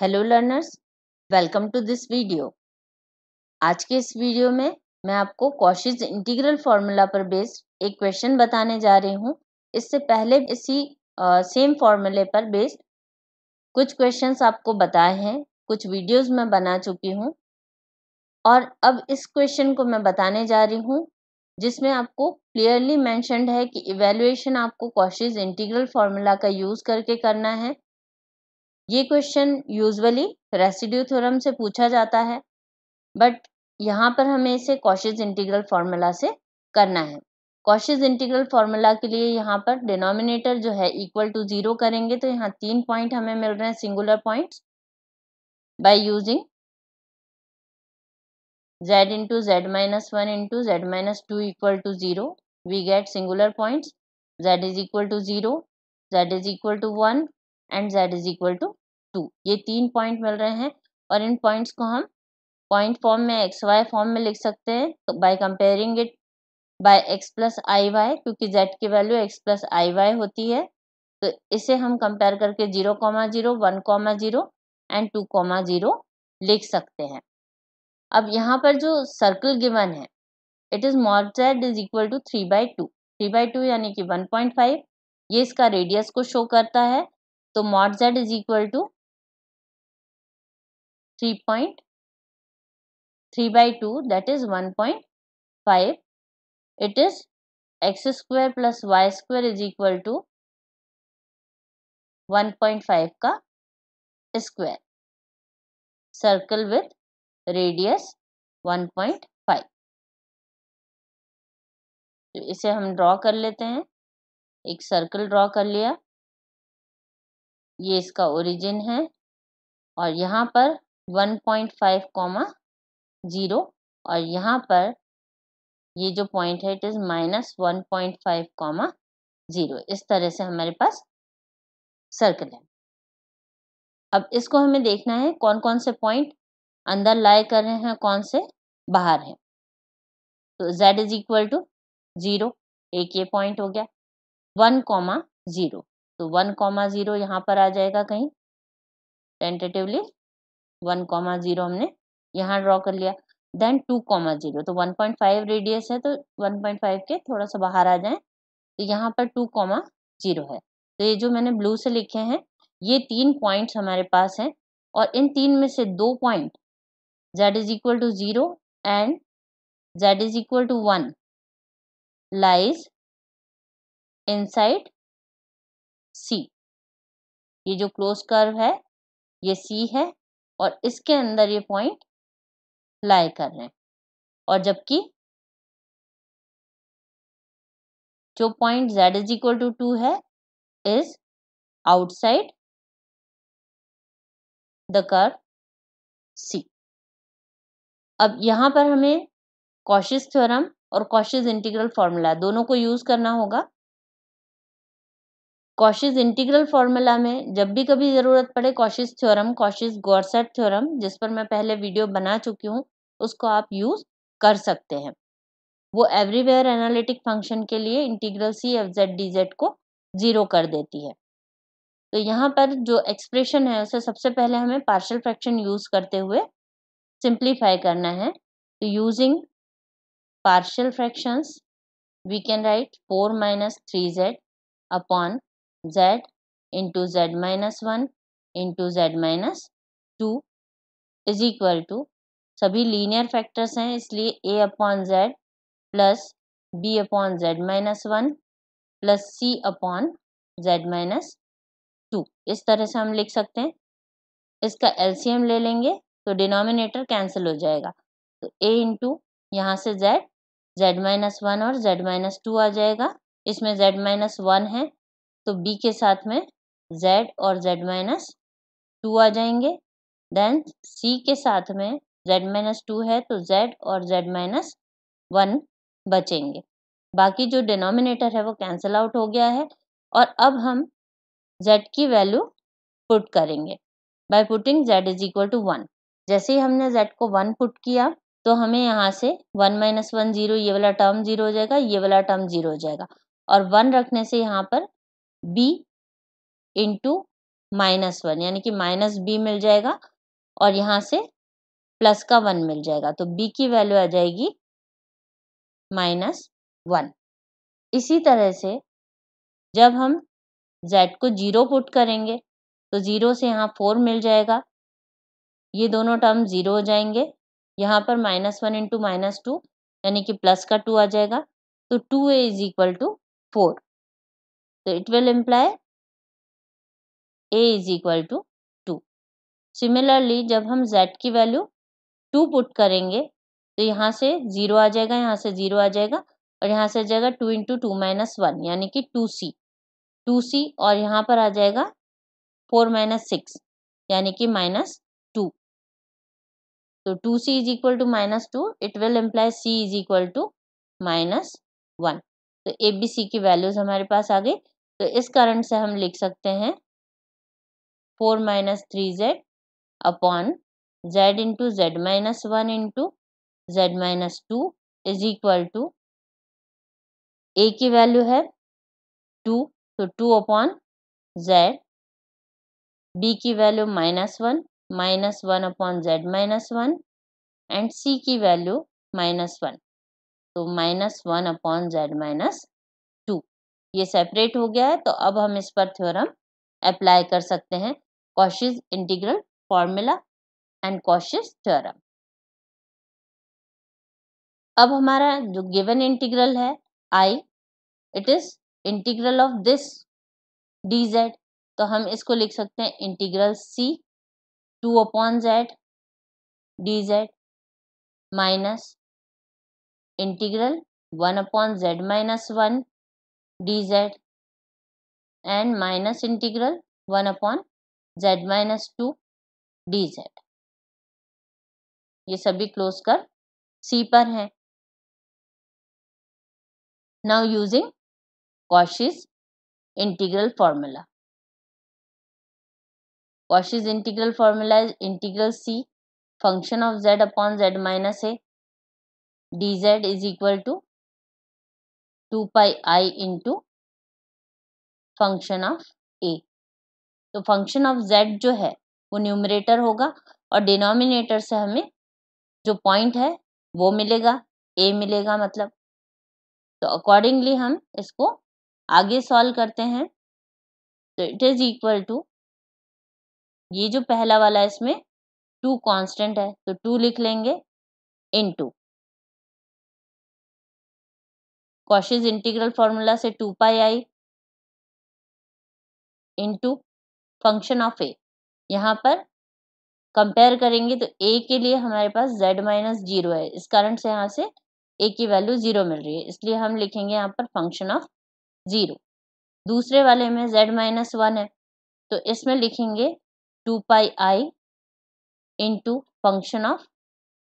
Hello learners, welcome to this video. आज के इस वीडियो में मैं आपको कॉशीज इंटीग्रल फॉर्मूला पर बेस्ड एक क्वेश्चन बताने जा रही हूँ। इससे पहले इसी सेम फॉर्मूले पर बेस्ड कुछ क्वेश्चंस आपको बताए हैं, कुछ वीडियोस मैं बना चुकी हूँ और अब इस क्वेश्चन को मैं बताने जा रही हूँ जिसमें आपको क्लियरली मैंशनड है कि इवेल्युएशन आपको कॉशीज इंटीग्रल फॉर्मूला का यूज़ करके करना है। ये क्वेश्चन यूजुअली रेसिड्यू थ्योरम से पूछा जाता है, बट यहाँ पर हमें इसे कॉशीज इंटीग्रल फार्मूला से करना है। कॉशीज इंटीग्रल फार्मूला के लिए यहाँ पर डिनोमिनेटर जो है इक्वल टू 0 करेंगे तो यहाँ 3 पॉइंट हमें मिल रहे हैं, singular points, by using z into z minus 1 into z minus 2 equal to 0। We get singular points z is equal to 0, z is equal to 1 and z is equal to 2। ये 3 point मिल रहे हैं और इन points को हम point form में x y form में लिख सकते हैं by comparing it by x plus i y, क्योंकि z की value x plus i y होती है। तो इसे हम कंपेयर करके 0,0, 1,0 एंड 2,0 लिख सकते हैं। अब यहाँ पर जो सर्कल गिवन है it is mod z is equal to 3/2। 3/2 यानी कि 1.5, ये इसका रेडियस को शो करता है। तो mod z is equal to 3/2 that is 1.5। It is x square plus y square is equal to 1.5 का स्क्वायर, सर्कल विथ रेडियस 1.5। तो इसे हम ड्रॉ कर लेते हैं, एक सर्कल ड्रॉ कर लिया। ये इसका ओरिजिन है और यहाँ पर 1.5,0 और यहाँ पर ये जो पॉइंट है इट इज -1.5,0। इस तरह से हमारे पास सर्कल है। अब इसको हमें देखना है कौन कौन से पॉइंट अंदर लाए कर रहे हैं, कौन से बाहर हैं। तो z इज इक्वल टू 0, एक ये पॉइंट हो गया। 1,0 तो 1,0 यहाँ पर आ जाएगा कहीं, टेंटेटिवली 1,0 हमने यहाँ ड्रॉ कर लिया। देन 2,0 तो 1.5 रेडियस है तो 1.5 के थोड़ा सा बाहर आ जाए तो यहाँ पर 2,0 है। तो ये जो मैंने ब्लू से लिखे हैं ये 3 पॉइंट्स हमारे पास हैं और इन 3 में से 2 point z is equal to 0 and z is equal to 1 lies inside C। ये जो क्लोज कर्व है ये C है और इसके अंदर ये पॉइंट लाई कर रहे हैं। और जबकि जो point z is equal to 2 है is outside the curve C। अब यहाँ पर हमें कॉशीज थ्योरम और कॉशीज इंटीग्रल फॉर्मूला दोनों को यूज करना होगा। कॉशीज इंटीग्रल फॉर्मूला में जब भी कभी ज़रूरत पड़े Cauchy's theorem, Cauchy's Goursat theorem, जिस पर मैं पहले वीडियो बना चुकी हूँ, उसको आप यूज़ कर सकते हैं। वो एवरीवेयर एनालिटिक फंक्शन के लिए इंटीग्रल CfZ dz को 0 कर देती है। तो यहाँ पर जो एक्सप्रेशन है उसे सबसे पहले हमें पार्शियल फ्रैक्शन यूज़ करते हुए सिंप्लीफाई करना है। तो using partial fractions we can write 4 - 3z upon z into z minus 1 into z minus 2 is equal to, सभी लीनियर फैक्टर्स हैं इसलिए a upon z plus b upon z minus 1 plus c upon z minus 2। इस तरह से हम लिख सकते हैं। इसका LCM ले लेंगे तो डिनोमिनेटर कैंसिल हो जाएगा। तो a इंटू यहाँ से z, जेड माइनस 1 और जेड माइनस 2 आ जाएगा। इसमें जेड माइनस 1 है तो b के साथ में z और z माइनस 2 आ जाएंगे। देन c के साथ में z माइनस 2 है तो z और z माइनस 1 बचेंगे। बाकी जो डिनोमिनेटर है वो कैंसिल आउट हो गया है और अब हम z की वैल्यू पुट करेंगे by putting z is equal to 1। जैसे ही हमने z को 1 पुट किया तो हमें यहाँ से 1 - 1 0, ये वाला टर्म 0 हो जाएगा, ये वाला टर्म 0 हो जाएगा और 1 रखने से यहाँ पर b इंटू -1 यानी कि -b मिल जाएगा और यहाँ से प्लस का 1 मिल जाएगा, तो b की वैल्यू आ जाएगी -1। इसी तरह से जब हम z को 0 पुट करेंगे तो 0 से यहाँ 4 मिल जाएगा, ये दोनों टर्म 0 हो जाएंगे। यहाँ पर -1 × -2 यानी कि प्लस का 2 आ जाएगा, तो 2a = 4, तो it will imply a = 2। Similarly जब हम z की वैल्यू 2 पुट करेंगे तो यहाँ से 0 आ जाएगा, यहाँ से 0 आ जाएगा और यहाँ से आ जाएगा 2 × 2 - 1 यानी कि 2c और यहाँ पर आ जाएगा 4 - 6 यानी कि -2, तो 2c = -2, it will imply c = -1। तो ए बी सी की वैल्यूज हमारे पास आ गई, तो इस कारण से हम लिख सकते हैं 4 - 3z/z × z - 1 × z - 2 = a की वैल्यू है 2, तो 2/z, b की वैल्यू -1 - 1/z - 1 एंड c की वैल्यू -1, तो -1/z - 2। ये सेपरेट हो गया है, तो अब हम इस पर थ्योरम अप्लाई कर सकते हैं, Cauchy's integral formula and Cauchy's theorem. अब हमारा जो गिवन इंटीग्रल है I, it is integral of this dz, तो हम इसको लिख सकते हैं integral c 2/z dz minus integral 1/z - 1 dz and minus integral 1/z - 2 dz। ये सभी क्लोज कर c पर हैं। Now using Cauchy's integral formula, Cauchy's integral formula is integral c function of z/z - a dz = 2 pi i × function of a। तो function of z जो है वो numerator होगा और डिनोमिनेटर से हमें जो पॉइंट है वो मिलेगा, a मिलेगा मतलब, तो अकॉर्डिंगली हम इसको आगे सॉल्व करते हैं। तो इट इज = ये जो पहला वाला है इसमें 2 कांस्टेंट है तो 2 लिख लेंगे × कॉशीज इंटीग्रल फॉर्मूला से 2 pi i × function of a। यहाँ पर कंपेयर करेंगे तो a के लिए हमारे पास z - 0 है, इस कारण से यहाँ से a की वैल्यू 0 मिल रही है, इसलिए हम लिखेंगे यहाँ पर फंक्शन ऑफ 0। दूसरे वाले में z - 1 है तो इसमें लिखेंगे 2 pi i × फंक्शन ऑफ,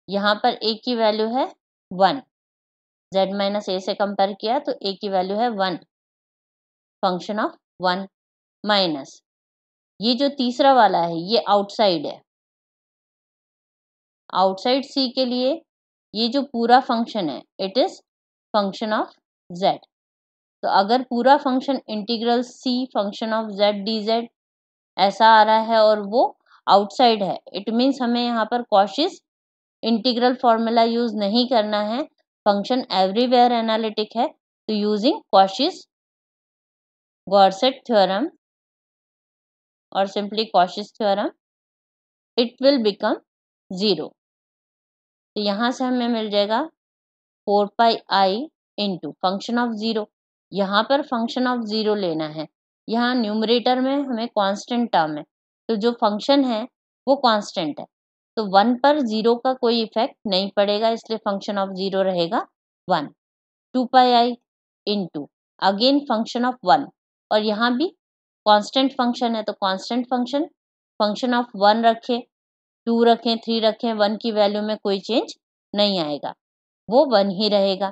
यहाँ पर a की वैल्यू है 1, z - a से कंपेयर किया तो a की वैल्यू है 1, फंक्शन ऑफ 1 माइनस ये जो तीसरा वाला है ये आउटसाइड है, आउटसाइड c के लिए ये जो पूरा फंक्शन है it is function of z। तो अगर पूरा function integral c function of z dz ऐसा आ रहा है और वो आउटसाइड है, इट मीन्स हमें यहाँ पर कॉशीज इंटीग्रल फॉर्मूला यूज नहीं करना है, फंक्शन एवरीवेयर एनालिटिक है। तो यूजिंग कॉशीज गॉर्सेट थ्योरम और simply Cauchy's theorem it will become 0। तो यहाँ से हमें मिल जाएगा 4 pi i × फंक्शन ऑफ 0, यहाँ पर फंक्शन ऑफ 0 लेना है, यहाँ न्यूमरेटर में हमें कांस्टेंट टर्म है तो जो फंक्शन है वो कांस्टेंट है, तो 1 पर 0 का कोई इफेक्ट नहीं पड़ेगा, इसलिए फंक्शन ऑफ 0 रहेगा 1। 2 pi i × again function of 1 और यहाँ भी कांस्टेंट फंक्शन है तो कांस्टेंट फंक्शन फंक्शन ऑफ 1 रखें, 2 रखें, 3 रखें, 1 की वैल्यू में कोई चेंज नहीं आएगा, वो 1 ही रहेगा।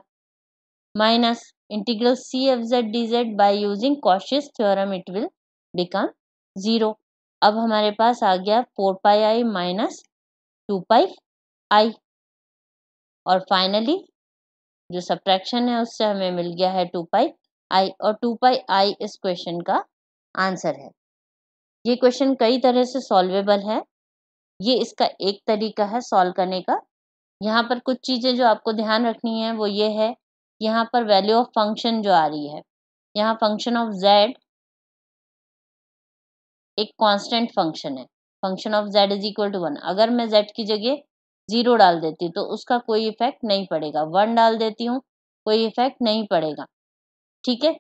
Minus integral c of z dz by using Cauchy's theorem it will become 0। अब हमारे पास आ गया 4 pi i minus 2 pi i और फाइनली जो सब्ट्रैक्शन है उससे हमें मिल गया है 2 pi i और 2 pi i इस क्वेश्चन का आंसर है। ये क्वेश्चन कई तरह से सॉल्वेबल है, ये इसका एक तरीका है सॉल्व करने का। यहाँ पर कुछ चीज़ें जो आपको ध्यान रखनी है वो ये है, यहाँ पर वैल्यू ऑफ फंक्शन जो आ रही है, यहाँ फंक्शन ऑफ z एक कांस्टेंट फंक्शन है, function of z is equal to 1। अगर मैं z की जगह 0 डाल देती हूँ तो उसका कोई इफेक्ट नहीं पड़ेगा, 1 डाल देती हूँ कोई इफेक्ट नहीं पड़ेगा, ठीक है।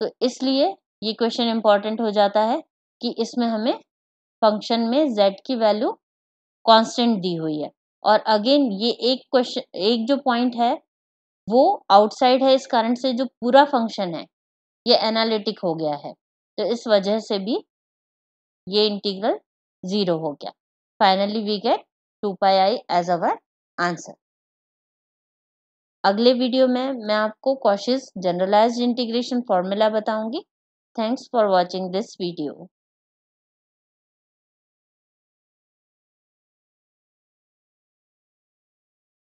तो इसलिए ये क्वेश्चन इंपॉर्टेंट हो जाता है कि इसमें हमें फंक्शन में z की वैल्यू कांस्टेंट दी हुई है। और अगेन ये एक क्वेश्चन, एक जो पॉइंट है वो आउटसाइड है, इस कारण से जो पूरा फंक्शन है ये एनालिटिक हो गया है, तो इस वजह से भी ये इंटीग्रल 0 हो गया। Finally we get 2πi as our answer. अगले वीडियो में मैं आपको कॉशीज जनरलाइज्ड इंटीग्रेशन फॉर्मूला बताऊंगी। Thanks for watching this video.